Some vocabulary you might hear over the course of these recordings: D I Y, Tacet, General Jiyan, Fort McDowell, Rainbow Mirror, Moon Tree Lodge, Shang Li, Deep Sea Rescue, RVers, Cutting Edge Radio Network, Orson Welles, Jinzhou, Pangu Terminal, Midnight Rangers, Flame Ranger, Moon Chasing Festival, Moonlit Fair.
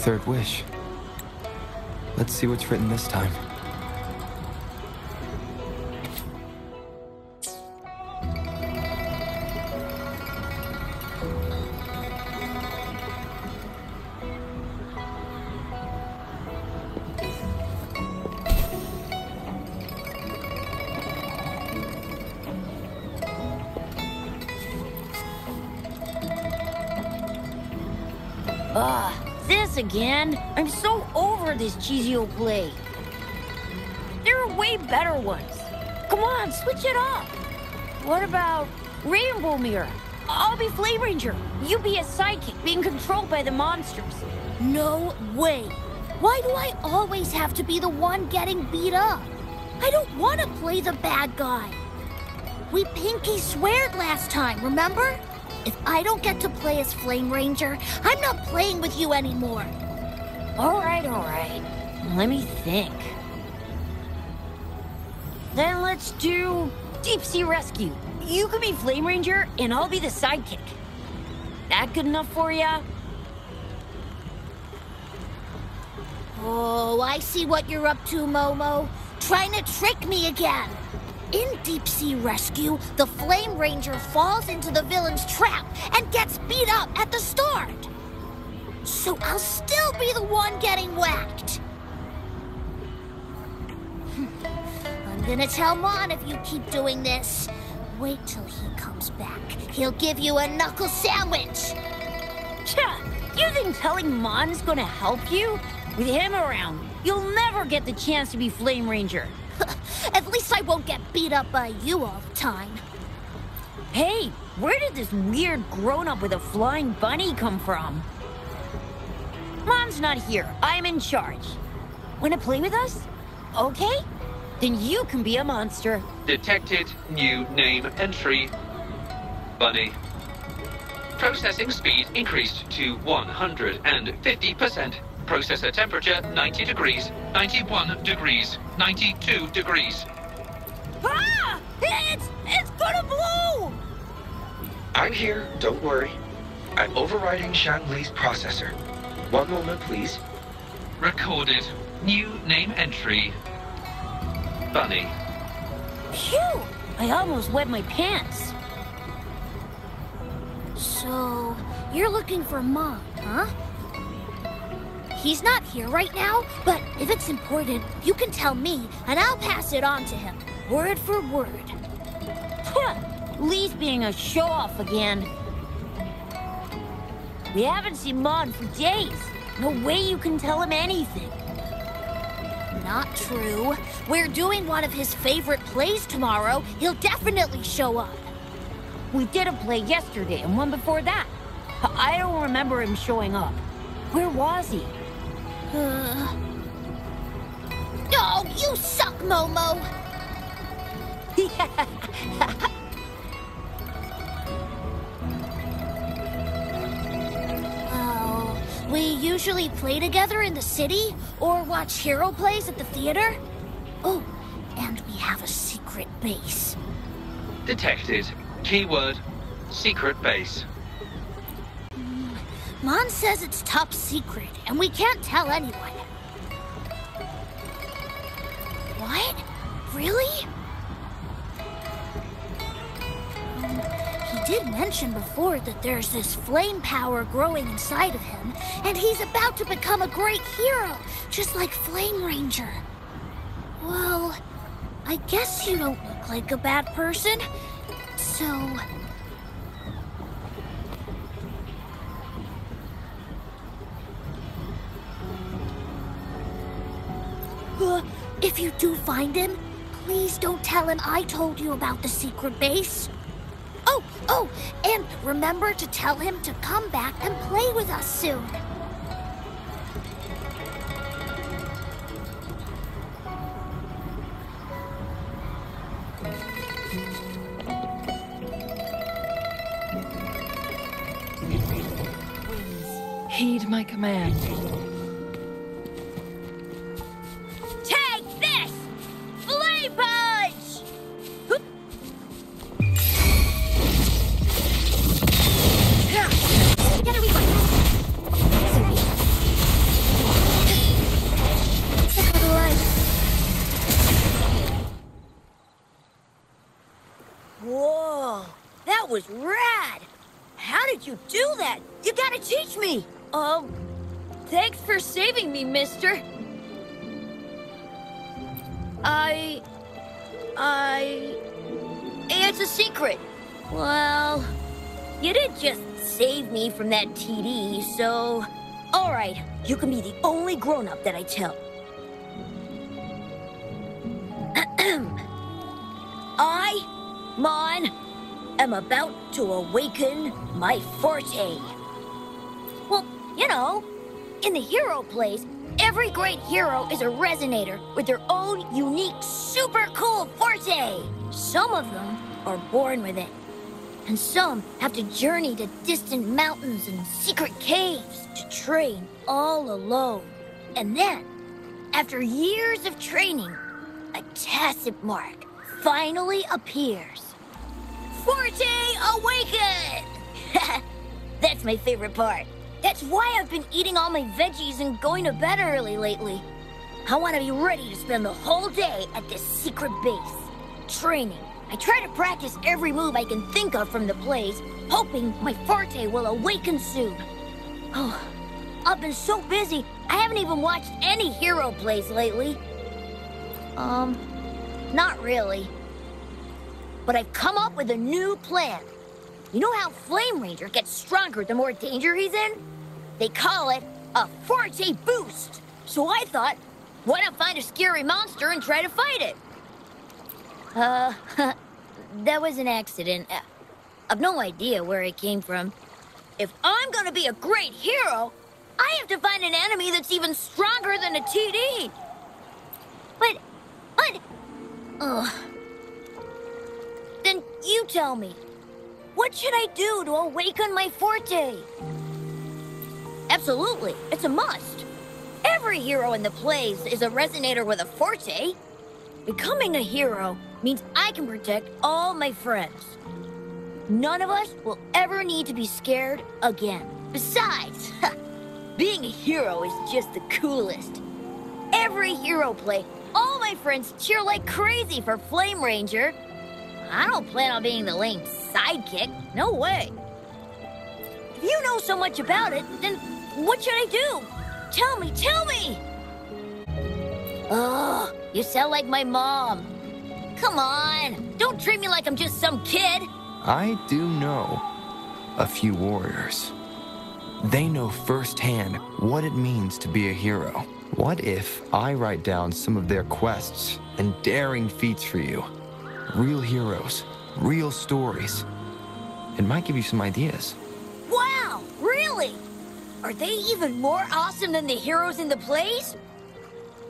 third wish. Let's see what's written this time. This again? I'm so over this cheesy old play. There are way better ones. Come on, switch it up. What about Rainbow Mirror? I'll be Flame Ranger. You be a psychic being controlled by the monsters. No way. Why do I always have to be the one getting beat up? I don't want to play the bad guy. We pinky sweared last time, remember? If I don't get to play as Flame Ranger, I'm not playing with you anymore. All right. Let me think. Then let's do Deep Sea Rescue. You can be Flame Ranger, and I'll be the sidekick. That good enough for ya? Oh, I see what you're up to, Momo. Trying to trick me again. In Deep Sea Rescue, the Flame Ranger falls into the villain's trap and gets beat up at the start. So I'll still be the one getting whacked. I'm gonna tell Mon if you keep doing this. Wait till he comes back. He'll give you a knuckle sandwich. You think telling Mon's gonna help you? With him around, you'll never get the chance to be Flame Ranger. At least I won't get beat up by you all the time. Hey, where did this weird grown-up with a flying bunny come from? Mom's not here. I'm in charge. Wanna play with us? Okay. Then you can be a monster. Detected. New name entry. Bunny. Processing speed increased to 150%. Processor temperature 90 degrees, 91 degrees, 92 degrees. Ah! It's gonna blow! I'm here, don't worry. I'm overriding Shang Li's processor. One moment, please. Recorded. New name entry. Bunny. Phew! I almost wet my pants. So, you're looking for Mom, huh? He's not here right now, but if it's important, you can tell me, and I'll pass it on to him, word for word. Lee's being a show-off again. We haven't seen Mon for days. No way you can tell him anything. Not true. We're doing one of his favorite plays tomorrow. He'll definitely show up. We did a play yesterday and one before that. I don't remember him showing up. Where was he? Oh, you suck, Momo! Oh, we usually play together in the city or watch hero plays at the theater. Oh, and we have a secret base. Detected. Keyword, secret base. Mon says it's top secret, and we can't tell anyone. What? Really? He did mention before that there's this flame power growing inside of him, and he's about to become a great hero, just like Flame Ranger. Well, I guess you don't look like a bad person, so... If you do find him, please don't tell him I told you about the secret base. Oh, and remember to tell him to come back and play with us soon. Heed my command. That was rad! How did you do that? You gotta teach me! Thanks for saving me, mister. It's a secret. Well, you did just save me from that TD, so... All right, you can be the only grown-up that I tell. I, Mon, am about to awaken my forte. Well, you know, in the hero plays, every great hero is a resonator with their own unique, super cool forte. Some of them are born with it, and some have to journey to distant mountains and secret caves to train all alone. And then, after years of training, a tacit mark finally appears. Forte awaken! That's my favorite part. That's why I've been eating all my veggies and going to bed early lately. I want to be ready to spend the whole day at this secret base, training. I try to practice every move I can think of from the plays, hoping my forte will awaken soon. Oh, I've been so busy, I haven't even watched any hero plays lately. Not really. But I've come up with a new plan. You know how Flame Ranger gets stronger the more danger he's in? They call it a forte boost. So I thought, why not find a scary monster and try to fight it? That was an accident. I've no idea where it came from. If I'm gonna be a great hero, I have to find an enemy that's even stronger than a TD. Then you tell me. What should I do to awaken my forte? Absolutely, it's a must. Every hero in the plays is a resonator with a forte. Becoming a hero means I can protect all my friends. None of us will ever need to be scared again. Besides, being a hero is just the coolest. Every hero play, all my friends cheer like crazy for Flame Ranger. I don't plan on being the lame sidekick. No way. If you know so much about it, then what should I do? Tell me, tell me! Ugh, you sound like my mom. Come on, don't treat me like I'm just some kid. I do know a few warriors. They know firsthand what it means to be a hero. What if I write down some of their quests and daring feats for you? Real heroes, real stories. It might give you some ideas. Wow, really? Are they even more awesome than the heroes in the plays?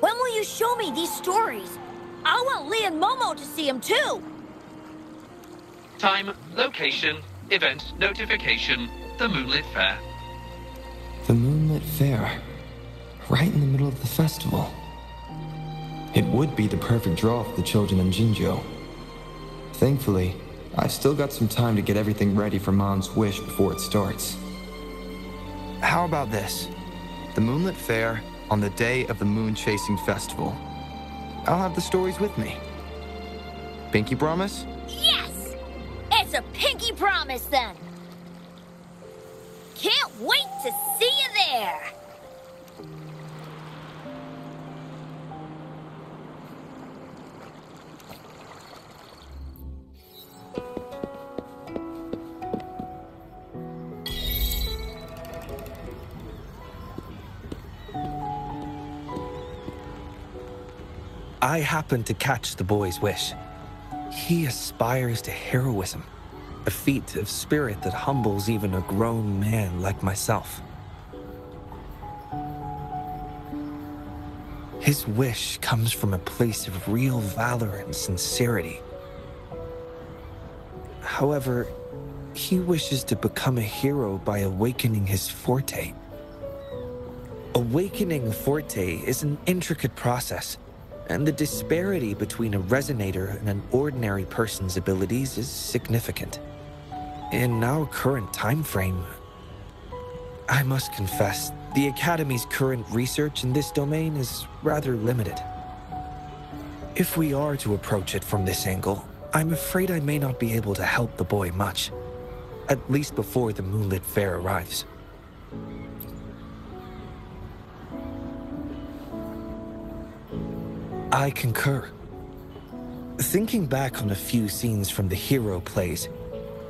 When will you show me these stories? I want Lee and Momo to see them too. Time, location, event, notification, the Moonlit Fair. The Moonlit Fair, right in the middle of the festival. It would be the perfect draw for the children in Jinzhou. Thankfully, I've still got some time to get everything ready for Mom's wish before it starts. How about this? The Moonlit Fair on the day of the Moon Chasing Festival. I'll have the stories with me. Pinky promise? Yes! It's a pinky promise then! Can't wait to see you there! I happened to catch the boy's wish. He aspires to heroism, a feat of spirit that humbles even a grown man like myself. His wish comes from a place of real valor and sincerity. However, he wishes to become a hero by awakening his forte. Awakening a forte is an intricate process, and the disparity between a resonator and an ordinary person's abilities is significant. In our current time frame, I must confess, the Academy's current research in this domain is rather limited. If we are to approach it from this angle, I'm afraid I may not be able to help the boy much. at least before the Moonlit Fair arrives. I concur. Thinking back on a few scenes from the hero plays,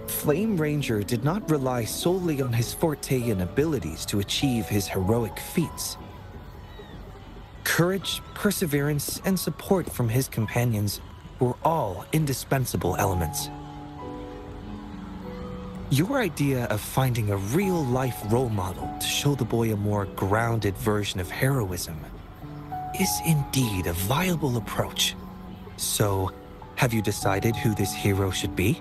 Flame Ranger did not rely solely on his forte and abilities to achieve his heroic feats. Courage, perseverance, and support from his companions were all indispensable elements. Your idea of finding a real-life role model to show the boy a more grounded version of heroism is indeed a viable approach. So, have you decided who this hero should be?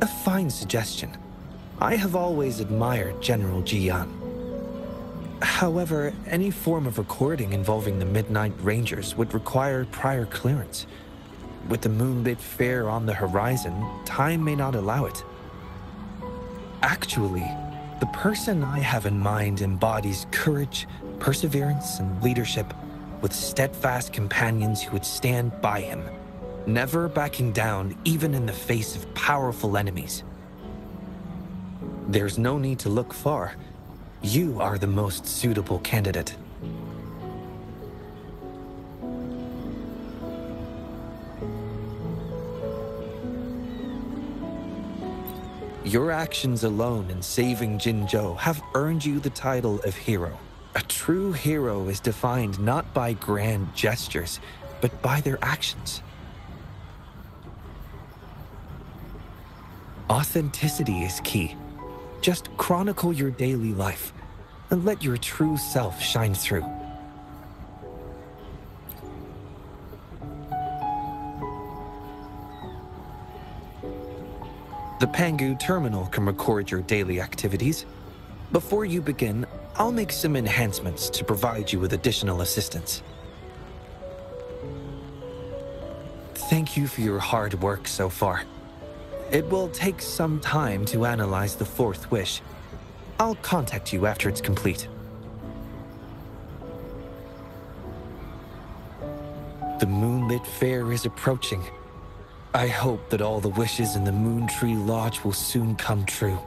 A fine suggestion. I have always admired General Jiyan. However, any form of recording involving the Midnight Rangers would require prior clearance. With the Moonlit Fair on the horizon, time may not allow it. Actually, the person I have in mind embodies courage, perseverance, and leadership, with steadfast companions who would stand by him, never backing down even in the face of powerful enemies. There's no need to look far. You are the most suitable candidate. Your actions alone in saving Jinzhou have earned you the title of hero. A true hero is defined not by grand gestures, but by their actions. Authenticity is key. Just chronicle your daily life and let your true self shine through. The Pangu Terminal can record your daily activities. Before you begin, I'll make some enhancements to provide you with additional assistance. Thank you for your hard work so far. It will take some time to analyze the fourth wish. I'll contact you after it's complete. The Moonlit Fair is approaching. I hope that all the wishes in the Moon Tree Lodge will soon come true.